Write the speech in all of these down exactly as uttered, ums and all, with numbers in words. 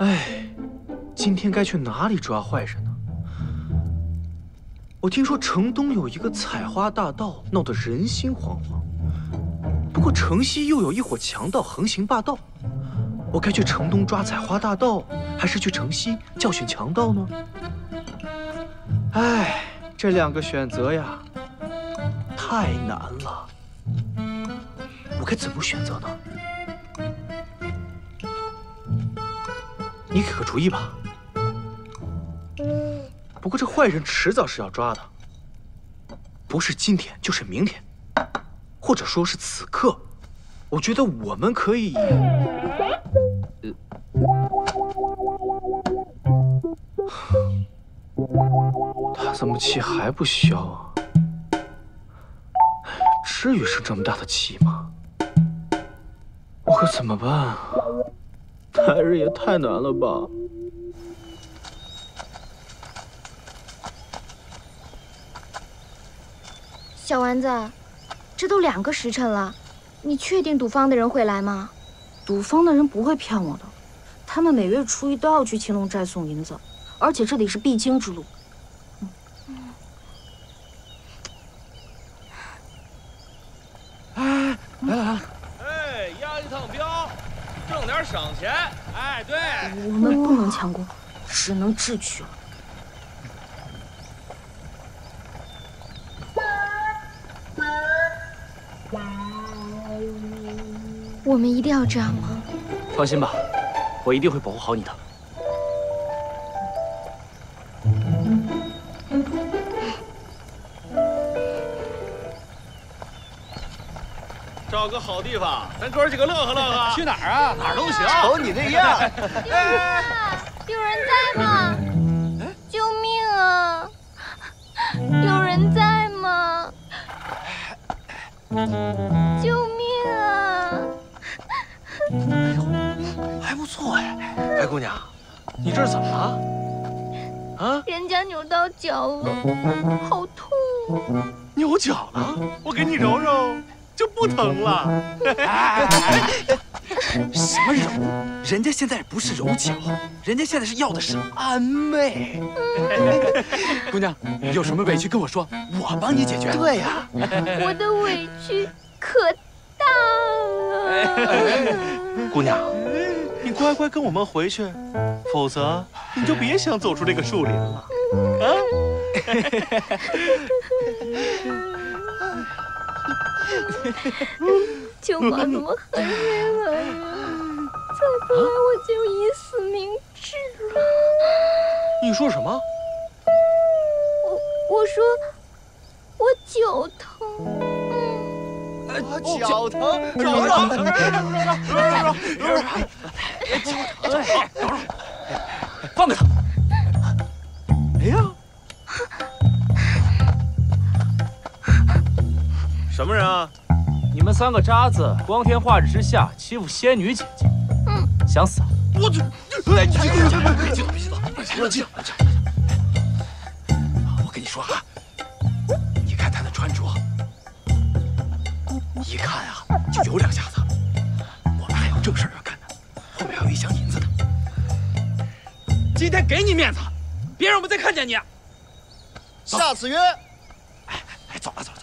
哎，今天该去哪里抓坏人呢？我听说城东有一个采花大盗，闹得人心惶惶。不过城西又有一伙强盗横行霸道，我该去城东抓采花大盗，还是去城西教训强盗呢？哎，这两个选择呀，太难了。我该怎么选择呢？ 你给个主意吧。不过这坏人迟早是要抓的，不是今天就是明天，或者说是此刻。我觉得我们可以……他怎么气还不消啊？至于生这么大的气吗？我可怎么办啊？ 白日也太难了吧！小丸子，这都两个时辰了，你确定赌坊的人会来吗？赌坊的人不会骗我的，他们每月初一都要去青龙寨送银子，而且这里是必经之路。嗯嗯、哎，来来来，哎，押一趟镖。 挣点赏钱，哎，对，我们不能强攻，只能智取。我们一定要这样吗？放心吧，我一定会保护好你的。找个好地方，咱哥几个乐呵乐呵。去哪儿啊？哪儿都行。瞅你那样。有人在吗？救命啊！有人在吗？救命啊！哎呦，还不错哎，白姑娘，你这是怎么了？啊？人家扭到脚了，好痛！扭脚了？我给你揉揉。 就不疼了，什么揉？人家现在不是揉脚，人家现在是要的是安慰。姑娘，有什么委屈跟我说，我帮你解决。对呀，我的委屈可大了。姑娘，你乖乖跟我们回去，否则你就别想走出这个树林了。啊！ 舅妈怎么狠人了呀？再不来我就以死明志了。你说什么？我我说我脚疼。嗯，脚疼，揉揉，揉揉，揉揉，揉揉，脚疼，揉揉，放开他。哎呀！ 什么人啊！你们三个渣子，光天化日之下欺负仙女姐姐，嗯，想死啊！我这……哎，别激动，别激动，别激动，冷静，冷静。我跟你说啊，你看他的穿着，一看啊就有两下子。我们还有正事要干呢，后面还有一箱银子呢。今天给你面子，别让我们再看见你。下次约。哎哎，走了走了。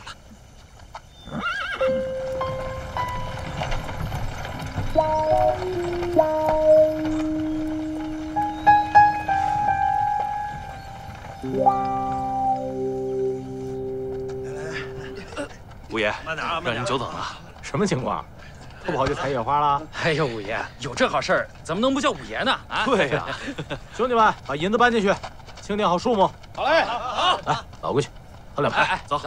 五爷，让您久等了，什么情况？不跑去采野花了？哎呦，五爷，有这好事儿，怎么能不叫五爷呢？啊，对呀，兄弟们，把银子搬进去，清点好数目。好嘞，好，来，倒过去，喝两杯，走。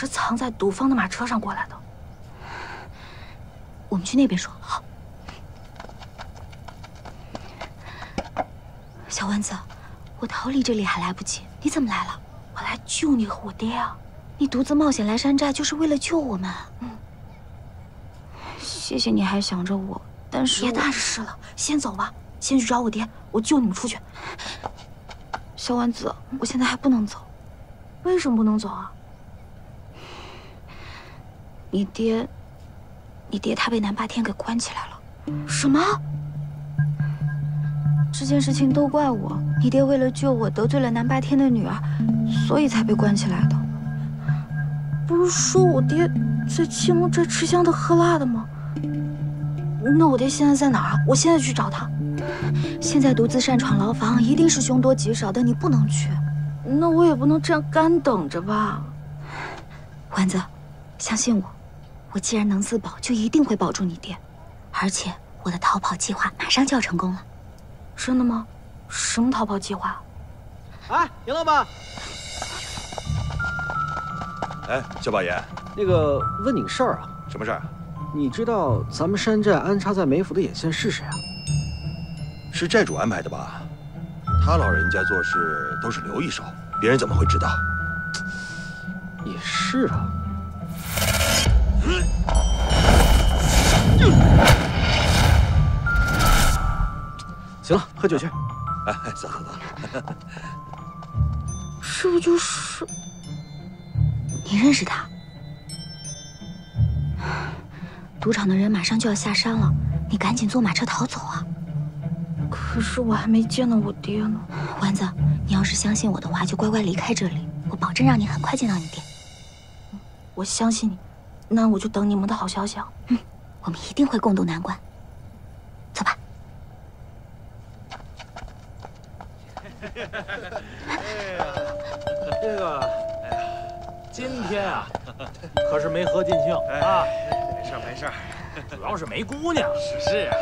是藏在毒方的马车上过来的。我们去那边说好。小丸子，我逃离这里还来不及，你怎么来了？我来救你和我爹啊！你独自冒险来山寨，就是为了救我们。嗯。谢谢你还想着我，但是别但是了，先走吧，先去找我爹，我救你们出去。小丸子，我现在还不能走。为什么不能走啊？ 你爹，你爹他被南霸天给关起来了。什么？这件事情都怪我。你爹为了救我，得罪了南霸天的女儿，所以才被关起来的。不是说我爹在青龙斋吃香的喝辣的吗？那我爹现在在哪儿？我现在去找他。现在独自擅闯牢房，一定是凶多吉少的，你不能去。那我也不能这样干等着吧。丸子，相信我。 我既然能自保，就一定会保住你爹，而且我的逃跑计划马上就要成功了。真的吗？什么逃跑计划？哎，杨老板！哎，小八爷，那个问你个事儿啊。什么事儿？你知道咱们山寨安插在梅府的眼线是谁啊？是寨主安排的吧？他老人家做事都是留一手，别人怎么会知道？也是啊。 行了，喝酒去。哎，走走走。是不就是你认识他？赌场的人马上就要下山了，你赶紧坐马车逃走啊！可是我还没见到我爹呢。丸子，你要是相信我的话，就乖乖离开这里，我保证让你很快见到你爹。我相信你。 那我就等你们的好消息啊！嗯，我们一定会共度难关。走吧。这个，哎呀，今天啊，可是没喝尽兴啊！没事没事，主要是没姑娘。是是啊，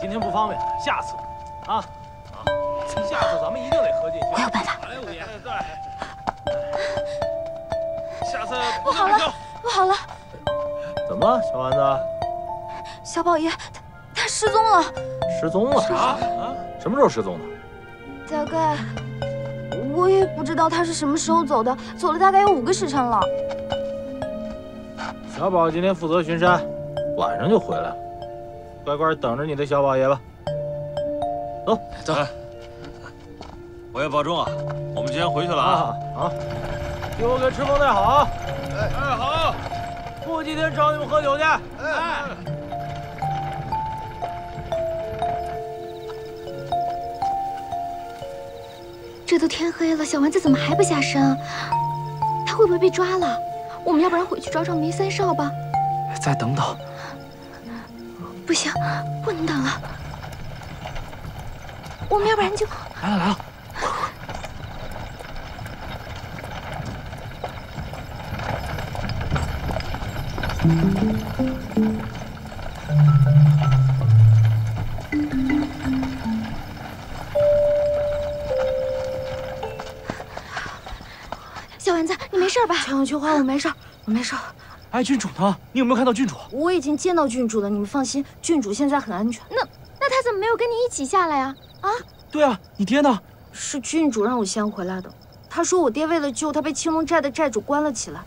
今天不方便，下次啊啊，下次咱们一定得喝尽兴。我有办法。哎，五爷，对，下次不好了，不好了。 怎么了，小丸子？小宝爷，他他失踪了。失踪了？啥？啊？什么时候失踪的？大概我也不知道他是什么时候走的，走了大概有五个时辰了。小宝今天负责巡山，晚上就回来了。乖乖等着你的小宝爷吧。走走，我也保重啊。我们先回去了啊。啊，给我给赤峰带好啊。哎，好。 我今天找你们喝酒去。哎，这都天黑了，小丸子怎么还不下山？他会不会被抓了？我们要不然回去找找梅三少吧。再等等。不行，不能等了。我们要不然就……来了来了。 小丸子，你没事吧？千万菊花，我没事，我没事。哎，郡主呢？你有没有看到郡主？我已经见到郡主了，你们放心，郡主现在很安全。那那他怎么没有跟你一起下来呀？啊？对啊，你爹呢？是郡主让我先回来的。他说我爹为了救他，被青龙寨的寨主关了起来。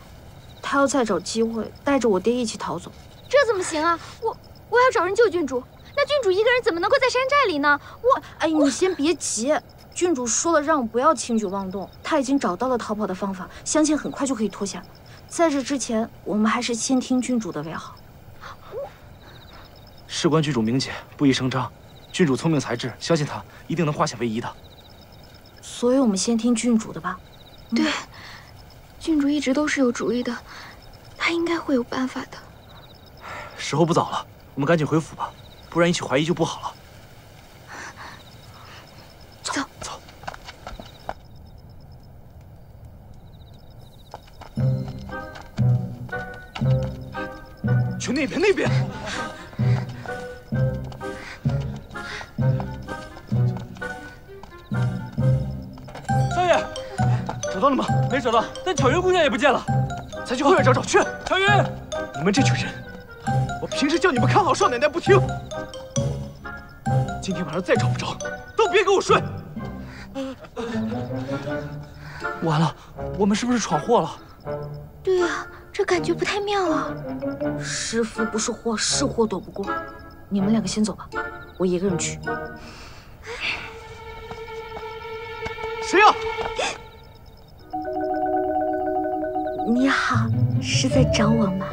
他要再找机会带着我爹一起逃走，这怎么行啊！我我要找人救郡主，那郡主一个人怎么能够在山寨里呢？我哎，你先别急，郡主说了让我不要轻举妄动，她已经找到了逃跑的方法，相信很快就可以脱险。在这之前，我们还是先听郡主的为好。事关郡主名节，不宜声张。郡主聪明才智，相信她一定能化险为夷的。所以我们先听郡主的吧。嗯、对。 郡主一直都是有主意的，她应该会有办法的。时候不早了，我们赶紧回府吧，不然引起怀疑就不好了。走走。去那边，那边。少爷，找到了吗？没找到，但巧云姑娘也不见了。咱去后院找找去。乔云，你们这群人，我平时叫你们看好少奶奶不听，今天晚上再找不着，都别给我睡。完了，我们是不是闯祸了？对呀、啊，这感觉不太妙啊。是福不是祸，是祸躲不过。你们两个先走吧，我一个人去。 谁呀、啊？你好，是在找我吗？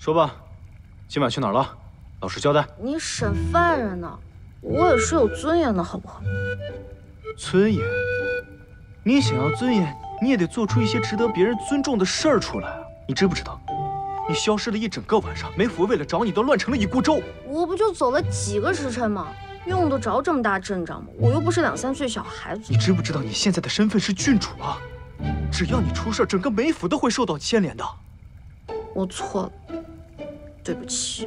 说吧，今晚去哪儿了？老实交代。你审犯人呢，我也是有尊严的，好不好？尊严？你想要尊严，你也得做出一些值得别人尊重的事儿出来啊！你知不知道？你消失了一整个晚上，梅府为了找你都乱成了一锅粥。我不就走了几个时辰吗？用得着这么大阵仗吗？我又不是两三岁小孩子。你知不知道你现在的身份是郡主啊？只要你出事，整个梅府都会受到牵连的。我错了。 对不起，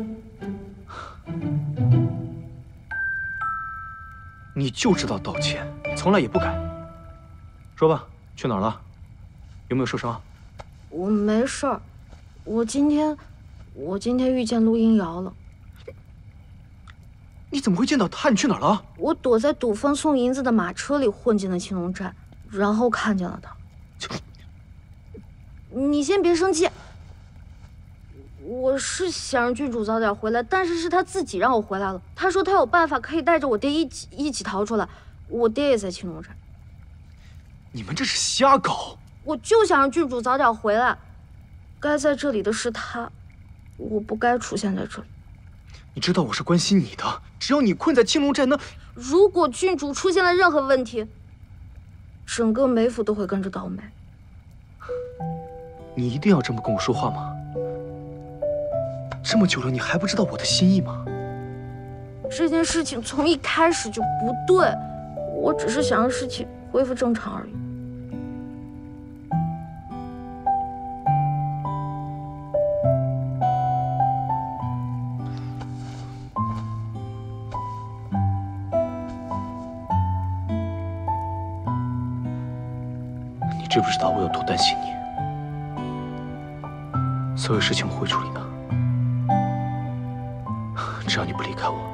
你就知道道歉，从来也不改。说吧，去哪儿了？有没有受伤？我没事儿，我今天，我今天遇见陆英瑶了。你怎么会见到他？你去哪儿了？我躲在堵风送银子的马车里，混进了青龙寨，然后看见了他。你先别生气。 我是想让郡主早点回来，但是是他自己让我回来了。他说他有办法可以带着我爹一起一起逃出来，我爹也在青龙寨。你们这是瞎搞！我就想让郡主早点回来，该在这里的是他，我不该出现在这里。你知道我是关心你的，只要你困在青龙寨那……如果郡主出现了任何问题，整个梅府都会跟着倒霉。你一定要这么跟我说话吗？ 这么久了，你还不知道我的心意吗？这件事情从一开始就不对，我只是想让事情恢复正常而已。你知不知道我有多担心你？所有事情我会处理的。 只要你不离开我，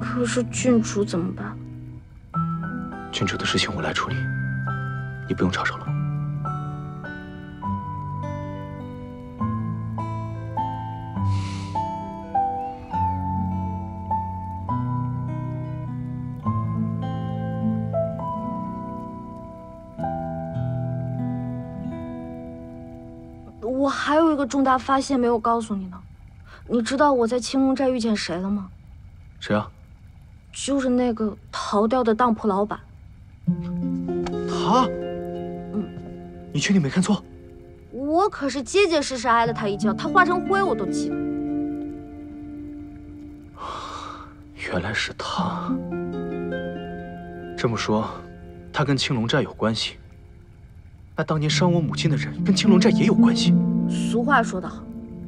可是郡主怎么办？郡主的事情我来处理，你不用插手了。我还有一个重大发现没有告诉你呢，你知道我在青龙寨遇见谁了吗？谁啊？就是那个逃掉的当铺老板。他？嗯，你确定没看错？我可是结结实实挨了他一脚，他化成灰我都记得。原来是他。这么说，他跟青龙寨有关系。那当年伤我母亲的人跟青龙寨也有关系。 俗话说得好，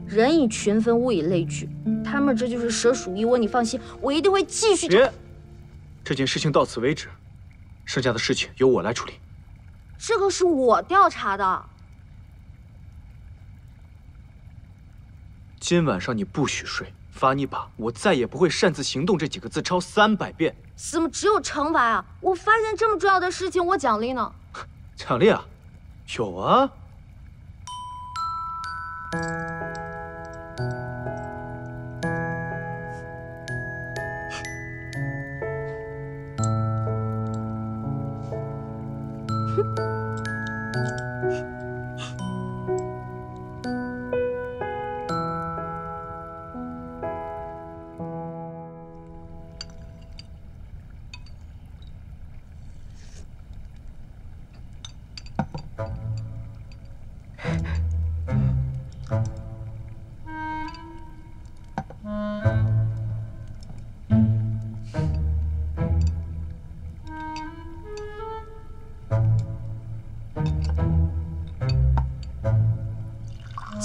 人以群分，物以类聚。他们这就是蛇鼠一窝。你放心，我一定会继续。别，这件事情到此为止，剩下的事情由我来处理。这个是我调查的。今晚上你不许睡，罚你把“我再也不会擅自行动”这几个字抄三百遍。怎么只有惩罚啊？我发现这么重要的事情，我奖励呢？奖励啊？有啊。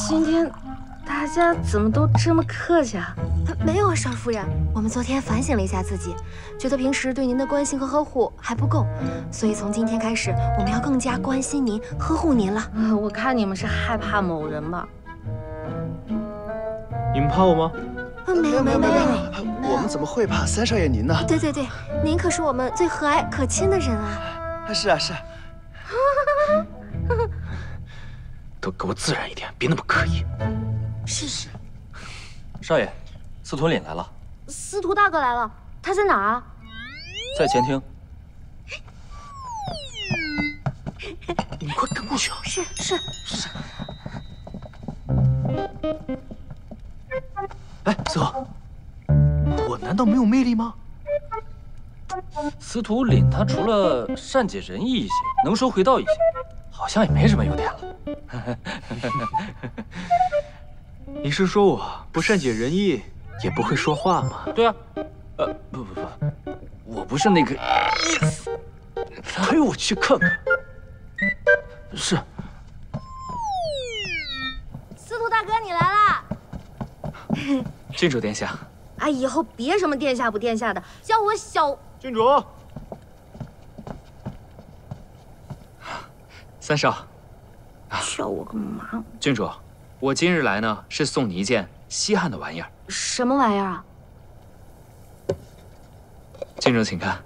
今天大家怎么都这么客气啊？没有啊，少夫人，我们昨天反省了一下自己，觉得平时对您的关心和呵护还不够，所以从今天开始，我们要更加关心您、呵护您了。呃、我看你们是害怕某人吧？你们怕我吗？呃、没有没有没有，我们怎么会怕三少爷您呢？对对对，您可是我们最和蔼可亲的人啊！是啊是啊。都给我自然一点，别那么刻意。是是。少爷，司徒凛来了。司徒大哥来了，他在哪儿啊？在前厅。你们快跟过去啊！是是是。哎，司徒，我难道没有魅力吗？司徒凛他除了善解人意一些，能说会道一些，好像也没什么优点了。 你是说我不善解人意，也不会说话吗？对啊，呃，不不不，我不是那个意思。陪我去看看。是。司徒大哥，你来啦！郡主殿下。哎，以后别什么殿下不殿下的，叫我小郡主。三少。 叫我个忙！郡主，我今日来呢，是送你一件稀罕的玩意儿。什么玩意儿啊？郡主，请看，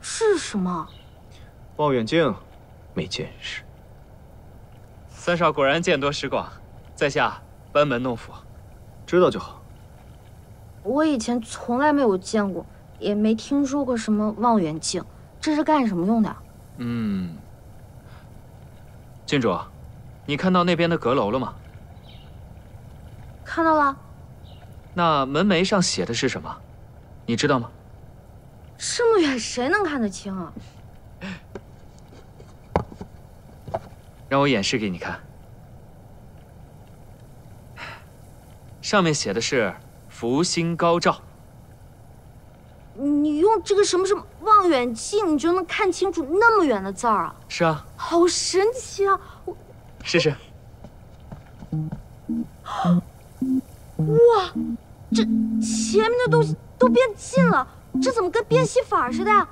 是什么？望远镜，没见识。三少果然见多识广，在下班门弄斧，知道就好。我以前从来没有见过，也没听说过什么望远镜，这是干什么用的啊？嗯。 郡主，你看到那边的阁楼了吗？看到了。那门楣上写的是什么？你知道吗？这么远，谁能看得清啊？让我演示给你看。上面写的是“福星高照”。你用这个什么什么望远镜，你就能看清楚那么远的字儿啊？是啊。 好神奇啊！我试试。哇，这前面的东西都变近了，这怎么跟变戏法似的呀？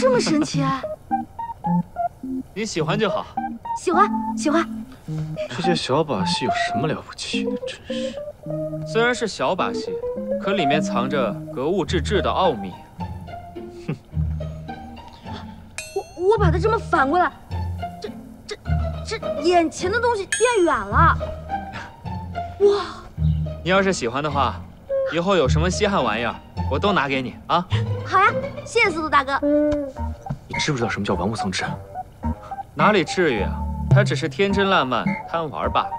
这么神奇啊！你喜欢就好。喜欢，喜欢。这些小把戏有什么了不起的？真是。虽然是小把戏，可里面藏着格物致知的奥秘。哼。我我把它这么反过来。 这眼前的东西变远了，哇！你要是喜欢的话，以后有什么稀罕玩意儿，我都拿给你啊！好呀，谢谢司徒大哥。你知不知道什么叫玩物丧志？哪里至于啊？他只是天真烂漫，贪玩罢了。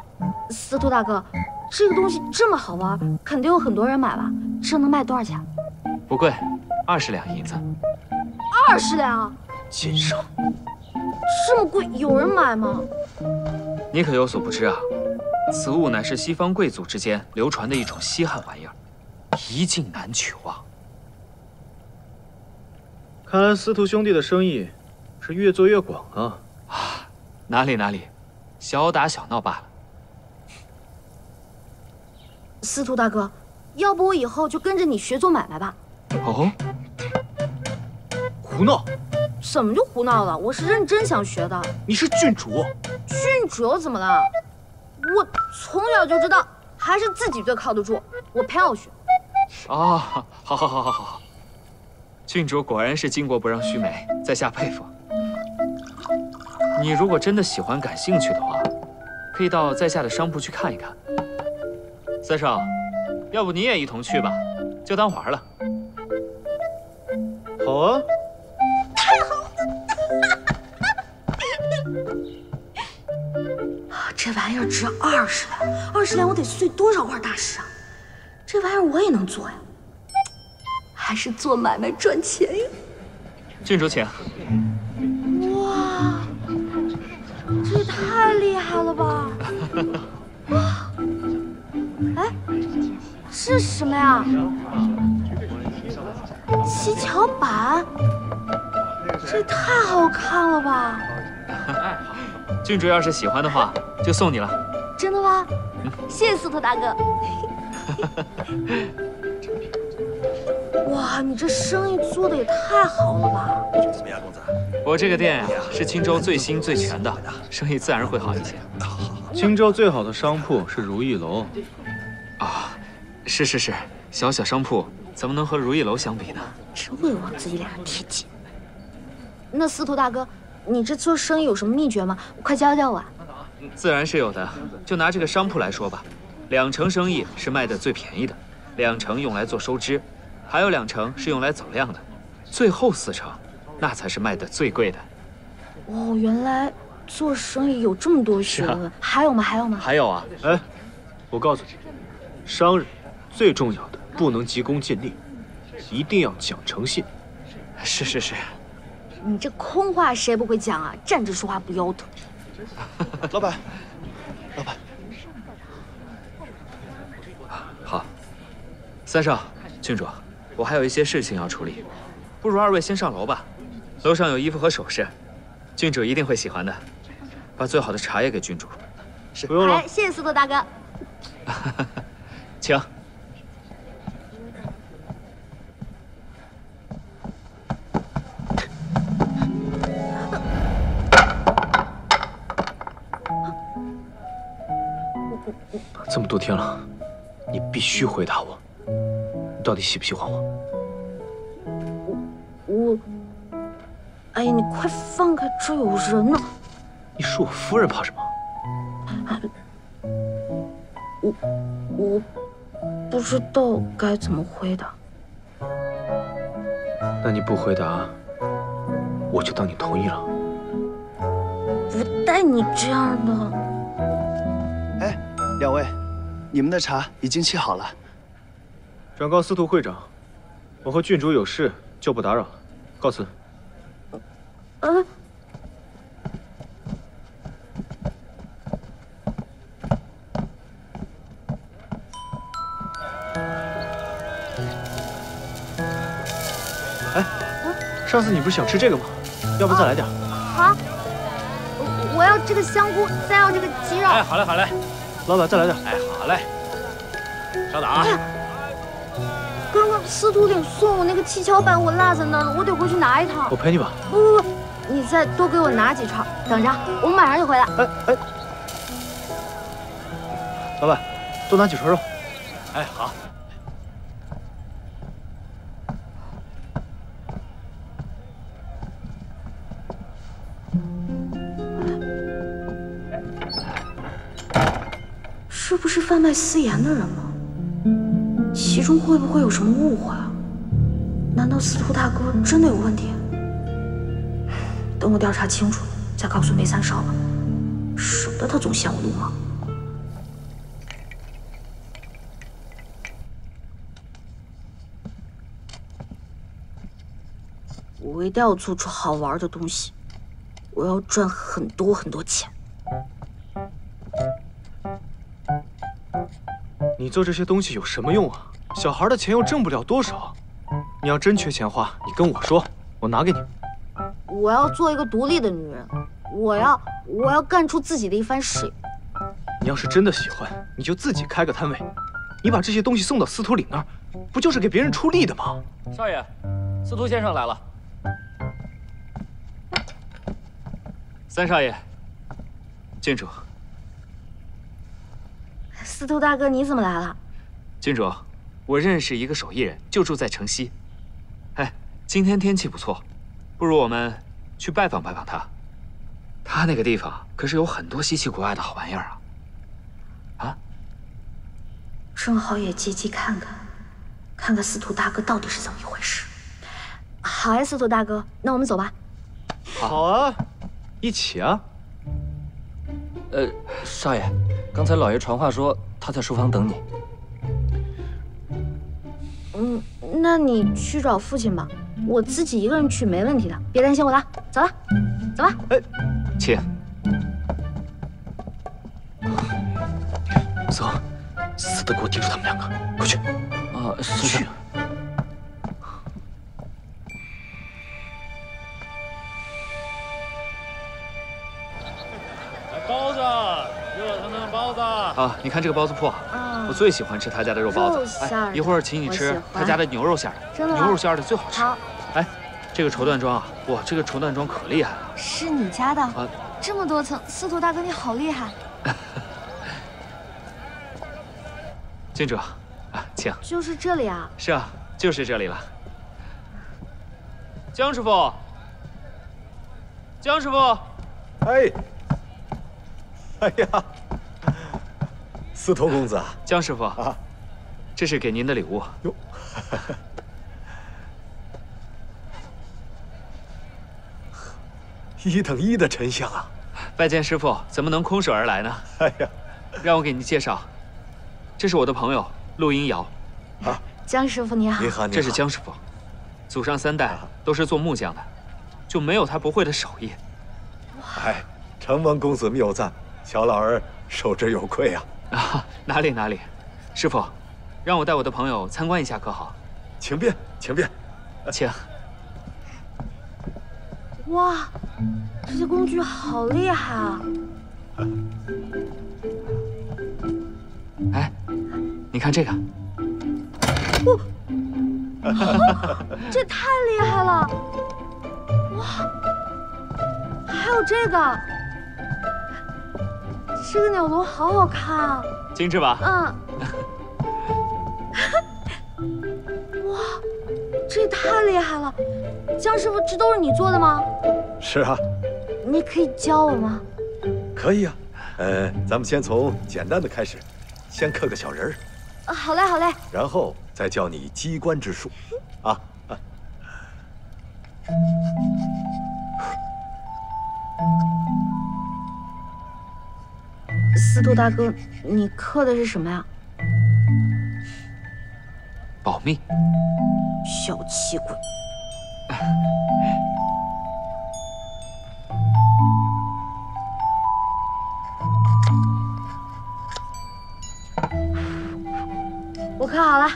司徒大哥，这个东西这么好玩，肯定有很多人买吧？这能卖多少钱？不贵，二十两银子。二十两？奸商！ 这么贵，有人买吗？你可有所不知啊，此物乃是西方贵族之间流传的一种稀罕玩意儿，一境难求啊。看来司徒兄弟的生意是越做越广啊。啊，哪里哪里，小打小闹罢了。司徒大哥，要不我以后就跟着你学做买卖吧？哦，胡闹！ 怎么就胡闹了？我是认真想学的。你是郡主，郡主又怎么了？我从小就知道，还是自己最靠得住。我偏要学。哦，好好好好好。郡主果然是巾帼不让须眉，在下佩服。你如果真的喜欢、感兴趣的话，可以到在下的商铺去看一看。三少，要不你也一同去吧，就当玩了。好啊。 这玩意儿值二十两，二十两我得碎多少块大石啊！这玩意儿我也能做呀，还是做买卖赚钱呀！郡主请。哇，这也太厉害了吧！哇，哎，这是什么呀？七巧板，这也太好看了吧！郡主要是喜欢的话，就送你了。真的吗？嗯、谢谢司徒大哥。哇，你这生意做的也太好了吧！怎么样，公子？我这个店呀、啊，是青州最新最全的，生意自然会好一些。青州最好的商铺是如意楼。啊，是是是，小小商铺怎么能和如意楼相比呢？真会往自己脸上贴金。那司徒大哥，你这做生意有什么秘诀吗？快教教我啊！自然是有的，就拿这个商铺来说吧，两成生意是卖的最便宜的，两成用来做收支。 还有两成是用来走量的，最后四成，那才是卖的最贵的。哦，原来做生意有这么多学问。啊、还有吗？还有吗？还有啊！哎，我告诉你，商人最重要的不能急功近利，一定要讲诚信。是是是。你这空话谁不会讲啊？站着说话不腰疼。老板，老板，好，三少，郡主。 我还有一些事情要处理，不如二位先上楼吧。楼上有衣服和首饰，郡主一定会喜欢的。把最好的茶也给郡主。是，不用了。谢谢司徒大哥。请。这么多天了，你必须回答我。 你到底喜不喜欢我？我我，哎呀，你快放开，这有人呢！你是我夫人，怕什么？我我不知道该怎么回答。那你不回答，我就当你同意了。不带你这样的！哎，两位，你们的茶已经沏好了。 转告司徒会长，我和郡主有事，就不打扰了，告辞。啊！哎，上次你不是想吃这个吗？要不再来点？好，我要这个香菇，再要这个鸡肉。哎，好嘞，好嘞，老板再来点。哎，好嘞，稍等啊。 刚刚司徒鼎送我那个七巧板，我落在那儿了，我得回去拿一趟。我陪你吧。不不不，你再多给我拿几串，等着，我马上就回来。哎哎，老板，多拿几串肉。哎，好。是不是贩卖私盐的人吗？ 其中会不会有什么误会啊？难道司徒大哥真的有问题？等我调查清楚再告诉梅三少吧，省得他总嫌我鲁莽。我一定要做出好玩的东西，我要赚很多很多钱。 你做这些东西有什么用啊？小孩的钱又挣不了多少。你要真缺钱花，你跟我说，我拿给你。我要做一个独立的女人，我要我要干出自己的一番事业。你要是真的喜欢，你就自己开个摊位。你把这些东西送到司徒岭那儿，不就是给别人出力的吗？少爷，司徒先生来了。三少爷，郡主。 司徒大哥，你怎么来了？郡主，我认识一个手艺人，就住在城西。哎，今天天气不错，不如我们去拜访拜访他。他那个地方可是有很多稀奇古怪的好玩意儿啊！啊，正好也积极看看，看看司徒大哥到底是怎么一回事。好呀，司徒大哥，那我们走吧。好啊，一起啊。呃，少爷。 刚才老爷传话说他在书房等你。嗯，那你去找父亲吧，我自己一个人去没问题的，别担心我了。走了，走吧。哎，请。走，死的给我盯住他们两个，快去。啊，是是。啊，你看这个包子铺，我最喜欢吃他家的肉包子。哎，一会儿请你吃他家的牛肉馅的，牛肉馅的最好吃。哎，这个绸缎庄啊，哇，这个绸缎庄可厉害了。是你家的啊？这么多层，司徒大哥你好厉害。敬者，啊，请。就是这里啊？是啊，就是这里了。江师傅，江师傅，哎。 哎呀，司徒公子，江师傅啊，这是给您的礼物哟。一等一的沉香啊！拜见师傅，怎么能空手而来呢？哎呀，让我给您介绍，这是我的朋友陆英瑶。啊，江师傅你好。你好，你好。这是江师傅，祖上三代都是做木匠的，就没有他不会的手艺。哎，承蒙公子谬赞。 乔老儿受之有愧啊！啊，哪里哪里，师傅，让我带我的朋友参观一下可好？请便，请便，请。哇，这些工具好厉害啊！哎，你看这个。哇、哦，这太厉害了！哇，还有这个。 这个鸟笼好好看啊，精致吧？嗯。哇，这也太厉害了！江师傅，这都是你做的吗？是啊。你可以教我吗？可以啊，呃，咱们先从简单的开始，先刻个小人儿。啊，好嘞，好嘞。然后再教你机关之术，啊。啊 司徒大哥，你刻的是什么呀？保密。小气鬼。我刻好了。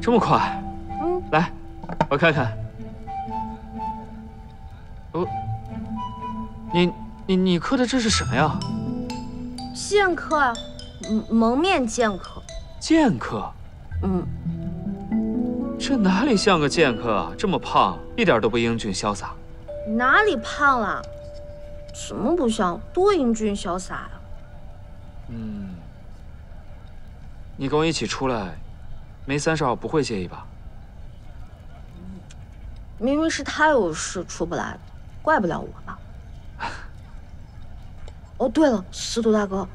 这么快？嗯。来，我看看。哦，你你你刻的这是什么呀？ 剑客啊，蒙面剑客。剑客，嗯，这哪里像个剑客啊？这么胖，一点都不英俊潇洒。哪里胖了？什么不像？多英俊潇洒呀！嗯，你跟我一起出来，梅三少不会介意吧？明明是他有事出不来，怪不了我吧？ 哦，对了，司徒大哥，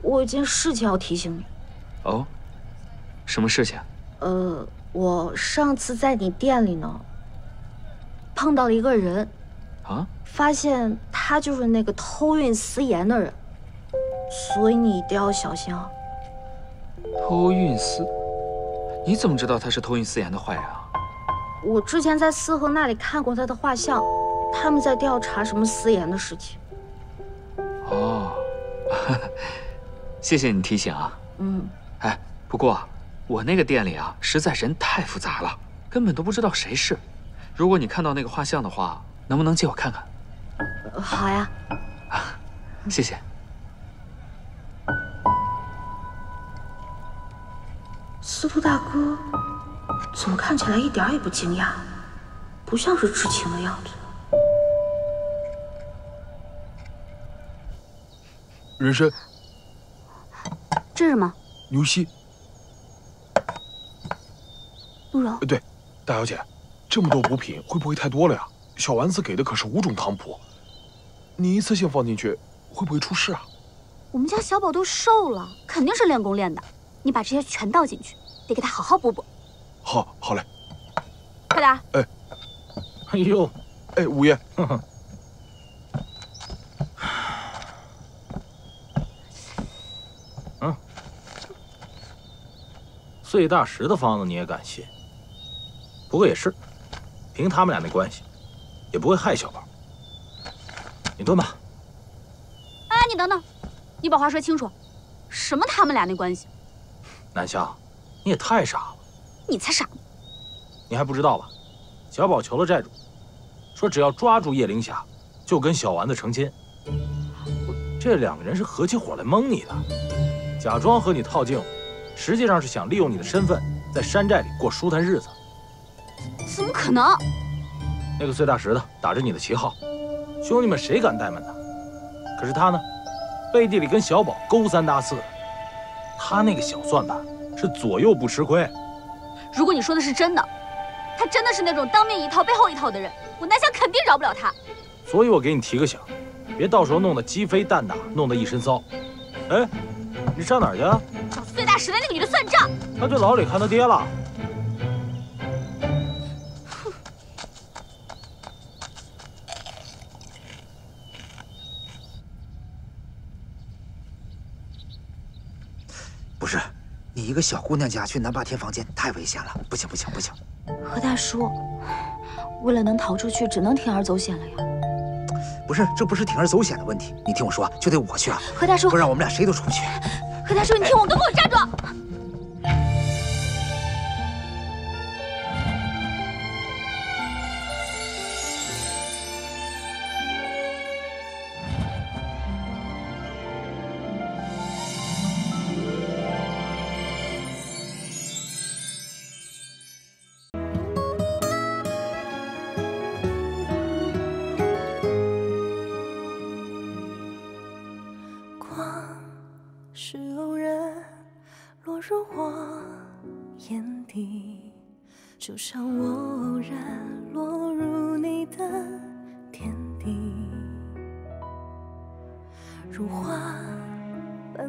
我有件事情要提醒你。哦，什么事情？呃，我上次在你店里呢，碰到了一个人，啊，发现他就是那个偷运私盐的人，所以你一定要小心啊。偷运私？你怎么知道他是偷运私盐的坏人啊？我之前在思和那里看过他的画像，他们在调查什么私盐的事情。 哦，谢谢你提醒啊。嗯，哎，不过我那个店里啊，实在人太复杂了，根本都不知道谁是。如果你看到那个画像的话，能不能借我看看？好呀。啊，谢谢。司徒大哥，怎么看起来一点也不惊讶，不像是知情的样子。 人参，这是什么？牛膝。陆柔，对，大小姐，这么多补品会不会太多了呀？小丸子给的可是五种汤补，你一次性放进去会不会出事啊？我们家小宝都瘦了，肯定是练功练的。你把这些全倒进去，得给他好好补补。好，好嘞。快点。哎，哎呦，哎，五爷。呵呵 碎大石的方子你也敢信？不过也是，凭他们俩那关系，也不会害小宝。你蹲吧。哎，你等等，你把话说清楚，什么他们俩那关系？南湘，你也太傻了。你才傻呢。你还不知道吧？小宝求了债主，说只要抓住叶灵霞，就跟小丸子成亲。这两个人是合起伙来蒙你的。假装和你套近乎，实际上是想利用你的身份，在山寨里过舒坦日子。怎么可能？那个碎大石头打着你的旗号，兄弟们谁敢怠慢他？可是他呢，背地里跟小宝勾三搭四的，他那个小算盘是左右不吃亏。如果你说的是真的，他真的是那种当面一套背后一套的人，我南翔肯定饶不了他。所以我给你提个醒，别到时候弄得鸡飞蛋打，弄得一身骚。哎。 你上哪儿去啊？找碎大石的那个女的算账。她去牢里看她爹了。哼！不是，你一个小姑娘家去南霸天房间太危险了，不行不行不行！何大叔，为了能逃出去，只能铤而走险了呀。 不是，这不是铤而走险的问题。你听我说，就得我去啊！何大叔，不然我们俩谁都出不去。何大叔，你听我，跟我站住！就像我偶然落入你的天地，如花般